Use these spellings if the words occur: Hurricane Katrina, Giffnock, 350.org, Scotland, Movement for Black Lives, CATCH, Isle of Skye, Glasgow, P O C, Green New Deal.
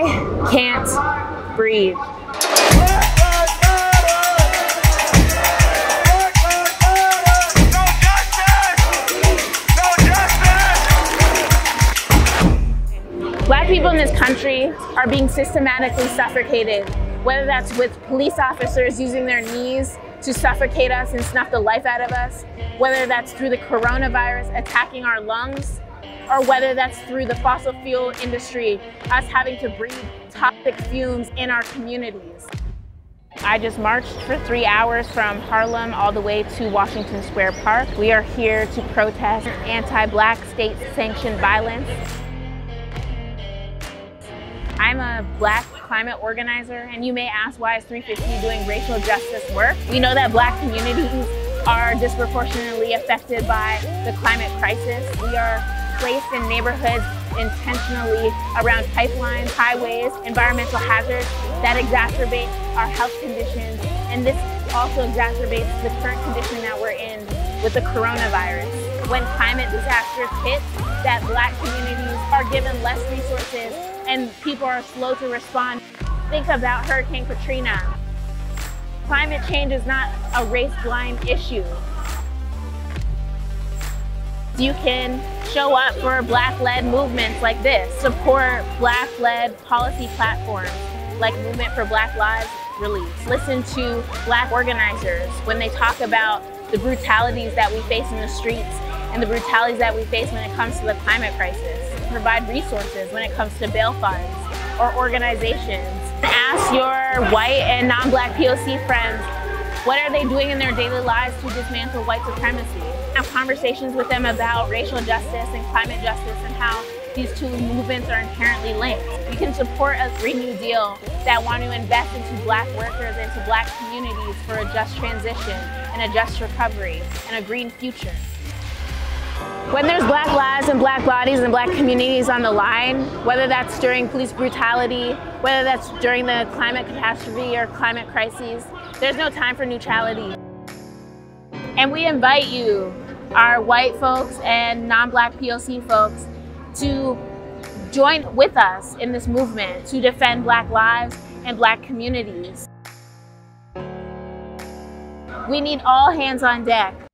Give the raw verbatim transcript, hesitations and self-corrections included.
I can't breathe. Black people in this country are being systematically suffocated, whether that's with police officers using their knees to suffocate us and snuff the life out of us, whether that's through the coronavirus attacking our lungs, or whether that's through the fossil fuel industry, us having to breathe toxic fumes in our communities. I just marched for three hours from Harlem all the way to Washington Square Park. We are here to protest anti-Black state-sanctioned violence. I'm a Black climate organizer, and you may ask, why is three fifty doing racial justice work? We know that Black communities are disproportionately affected by the climate crisis. We are placed in neighborhoods intentionally around pipelines, highways, environmental hazards that exacerbate our health conditions, and this also exacerbates the current condition that we're in with the coronavirus. When climate disasters hit, that Black communities are given less resources and people are slow to respond. Think about Hurricane Katrina. Climate change is not a race-blind issue. You can show up for Black-led movements like this, support Black-led policy platforms like Movement for Black Lives release. Listen to Black organizers when they talk about the brutalities that we face in the streets and the brutalities that we face when it comes to the climate crisis. Provide resources when it comes to bail funds or organizations. Ask your white and non-Black P O C friends, what are they doing in their daily lives to dismantle white supremacy? Have conversations with them about racial justice and climate justice and how these two movements are inherently linked. You can support a Green New Deal that want to invest into Black workers, into Black communities for a just transition and a just recovery and a green future. When there's Black lives and Black bodies and Black communities on the line, whether that's during police brutality, whether that's during the climate catastrophe or climate crises, there's no time for neutrality. And we invite you, our white folks and non-Black P O C folks, to join with us in this movement to defend Black lives and Black communities. We need all hands on deck.